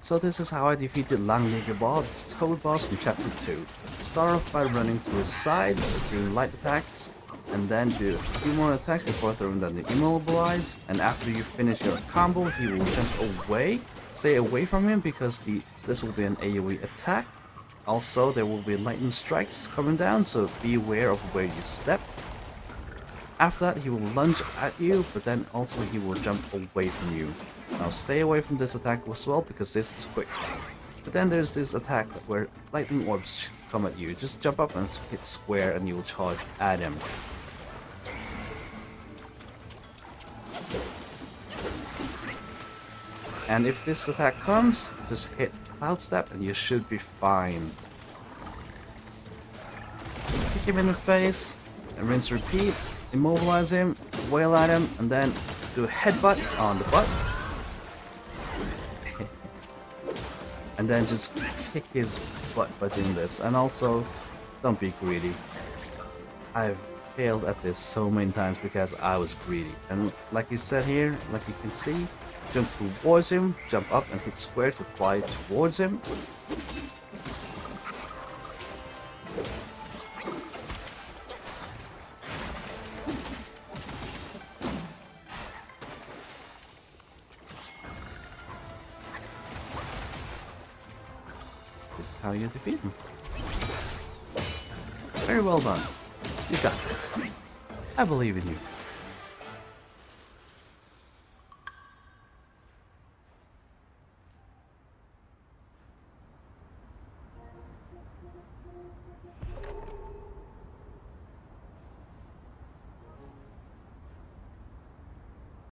So this is how I defeated Lang-Li-Guhh-Baw, the toad boss from chapter 2. Start off by running to his sides, doing light attacks, and then do a few more attacks before throwing down the immobilize, and after you finish your combo he will jump away. Stay away from him because this will be an AoE attack. Also there will be lightning strikes coming down, so be aware of where you step. After that he will lunge at you, but then also he will jump away from you. Now stay away from this attack as well because this is quick. But then there's this attack where lightning orbs come at you. Just jump up and hit square and you will charge at him. And if this attack comes, just hit Cloud Step and you should be fine. Kick him in the face and rinse repeat. Immobilize him, wail at him, and then do a headbutt on the butt. And then just kick his butt by doing this. And also, don't be greedy. I've failed at this so many times because I was greedy. And like you said here, like you can see, jump towards him, jump up and hit square to fly towards him. This is how you defeat him. Very well done. You got this. I believe in you.